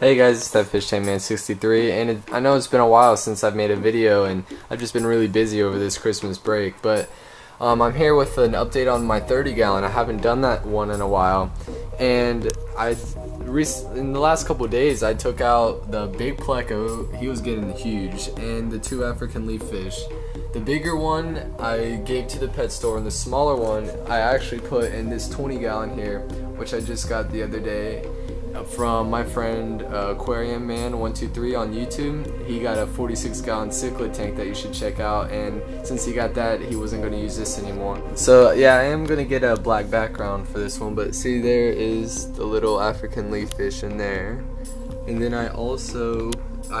Hey guys, it's Thatfishtankman63, and I know it's been a while since I've made a video, and I've just been really busy over this Christmas break, but I'm here with an update on my 30-gallon. I haven't done that one in a while, and in the last couple days I took out the big Pleco. He was getting huge, and the two African leaf fish. The bigger one I gave to the pet store, and the smaller one I actually put in this 20-gallon here, which I just got the other day from my friend AquariumMan123 on YouTube. He got a 46-gallon cichlid tank that you should check out, and since he got that, he wasn't going to use this anymore. So yeah, I am going to get a black background for this one, but see, there is the little African leaf fish in there. And then I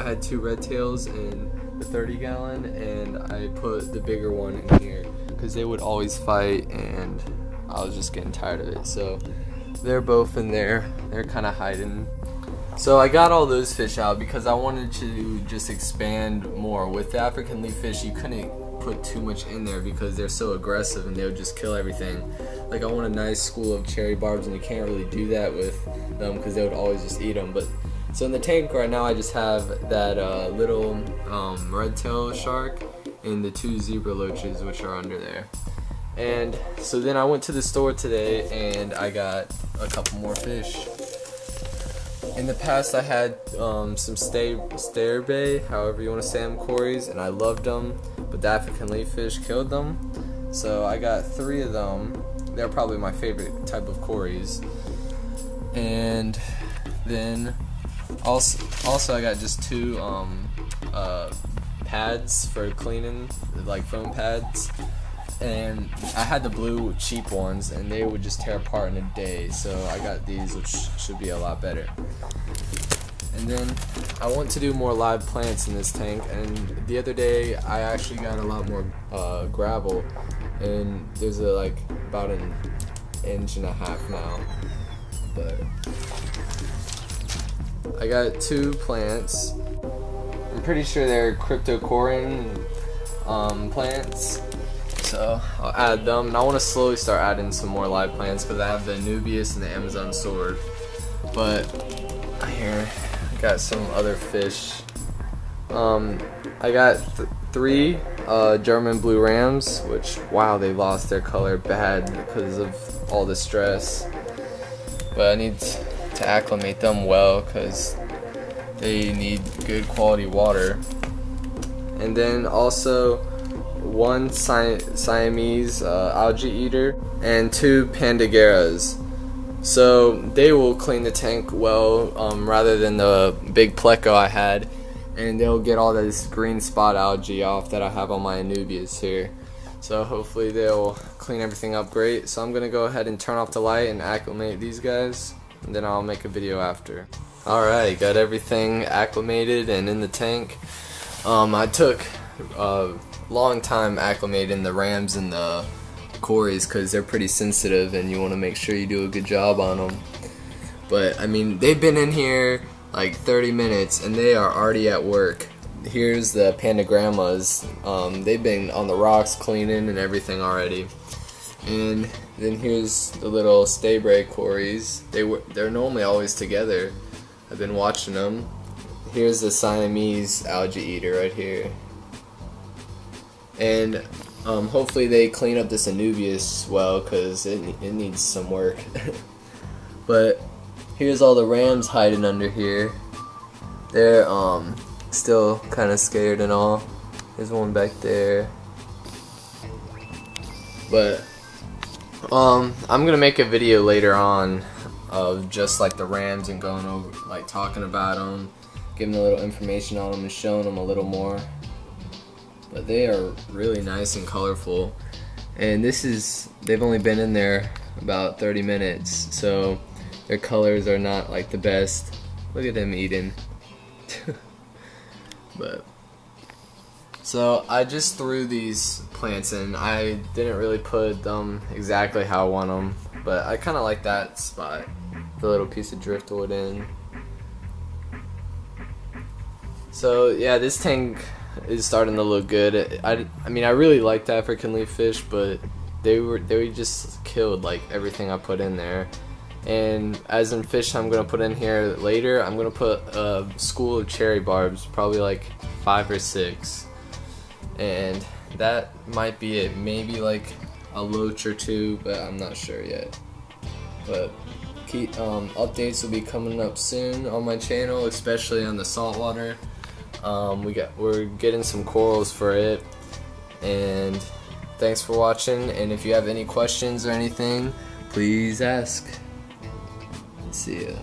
had two red tails in the 30-gallon, and I put the bigger one in here because they would always fight and I was just getting tired of it. So they're both in there. They're kind of hiding. So I got all those fish out because I wanted to just expand more. With the African leaf fish, you couldn't put too much in there because they're so aggressive and they would just kill everything. Like, I want a nice school of cherry barbs, and you can't really do that with them because they would always just eat them. But so in the tank right now, I just have that little red tail shark and the two zebra loaches, which are under there. And so then I went to the store today and I got a couple more fish. In the past I had some Sterbai, however you want to say them, Corys, and I loved them, but the African leaf fish killed them. So I got three of them. They're probably my favorite type of Corys. And then also I got just two pads for cleaning, like foam pads. And I had the blue cheap ones, and they would just tear apart in a day, so I got these, which should be a lot better. And then I want to do more live plants in this tank, and the other day I actually got a lot more gravel, and there's like about an inch and a half now. But I got two plants. I'm pretty sure they're Cryptocoryne plants. So I'll add them, and I want to slowly start adding some more live plants because I have the Anubias and the Amazon Sword. But here I got some other fish. I got three German Blue Rams, which, wow, they lost their color bad because of all the stress. But I need to acclimate them well because they need good quality water. And then also one Siamese Algae Eater and two Panda Garras. So they will clean the tank well, rather than the big Pleco I had, and they'll get all this green spot algae off that I have on my Anubias here. So hopefully they'll clean everything up great. So I'm going to go ahead and turn off the light and acclimate these guys, and then I'll make a video after. Alright, got everything acclimated and in the tank. I took long time acclimating the rams and the Corys because they're pretty sensitive and you want to make sure you do a good job on them. But I mean, they've been in here like 30 minutes and they are already at work. Here's the Pandagrammas. They've been on the rocks cleaning and everything already. And then here's the little Sterbai Corys. They're normally always together. I've been watching them. Here's the Siamese Algae Eater right here. And hopefully they clean up this Anubias well because it needs some work. But here's all the rams hiding under here. They're still kind of scared and all. There's one back there. But I'm gonna make a video later on of just like the rams and going over, like talking about them, giving a little information on them and showing them a little more. But they are really nice and colorful, and they've only been in there about 30 minutes, so their colors are not like the best. Look at them eating. But so I just threw these plants in. I didn't really put them exactly how I want them, but I kinda like that spot, the little piece of driftwood in. So yeah, this tank is starting to look good. I mean, I really liked the African leaf fish, but they just killed like everything I put in there. and as in fish I'm gonna put in here later, I'm gonna put a school of cherry barbs, probably like 5 or 6, and that might be it. Maybe like a loach or two, but I'm not sure yet. But keep, updates will be coming up soon on my channel, especially on the saltwater. We're getting some corals for it, and thanks for watching. And if you have any questions or anything, please ask. See ya.